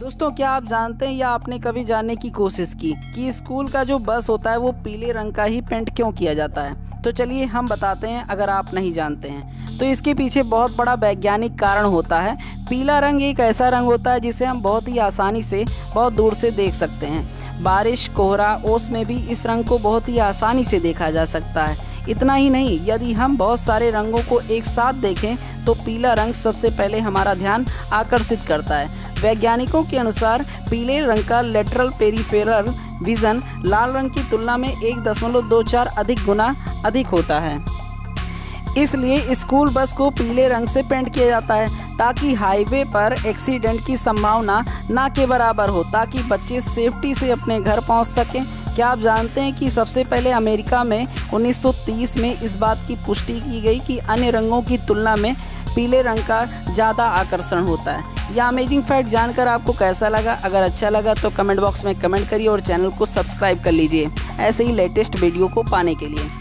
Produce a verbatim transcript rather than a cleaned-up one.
दोस्तों क्या आप जानते हैं या आपने कभी जानने की कोशिश की कि स्कूल का जो बस होता है वो पीले रंग का ही पेंट क्यों किया जाता है? तो चलिए हम बताते हैं अगर आप नहीं जानते हैं तो। इसके पीछे बहुत बड़ा वैज्ञानिक कारण होता है। पीला रंग एक ऐसा रंग होता है जिसे हम बहुत ही आसानी से बहुत दूर से देख सकते हैं। बारिश, कोहरा, ओस में भी इस रंग को बहुत ही आसानी से देखा जा सकता है। इतना ही नहीं, यदि हम बहुत सारे रंगों को एक साथ देखें तो पीला रंग सबसे पहले हमारा ध्यान आकर्षित करता है। वैज्ञानिकों के अनुसार पीले रंग का लेटरल पेरिफेरल विजन लाल रंग की तुलना में एक दशमलव दो चार अधिक गुना अधिक होता है। इसलिए स्कूल बस को पीले रंग से पेंट किया जाता है ताकि हाईवे पर एक्सीडेंट की संभावना ना के बराबर हो, ताकि बच्चे सेफ्टी से अपने घर पहुंच सकें। क्या आप जानते हैं कि सबसे पहले अमेरिका में उन्नीस सौ तीस में इस बात की पुष्टि की गई कि अन्य रंगों की तुलना में पीले रंग का ज़्यादा आकर्षण होता है। यह अमेजिंग फैक्ट जानकर आपको कैसा लगा? अगर अच्छा लगा तो कमेंट बॉक्स में कमेंट करिए और चैनल को सब्सक्राइब कर लीजिए ऐसे ही लेटेस्ट वीडियो को पाने के लिए।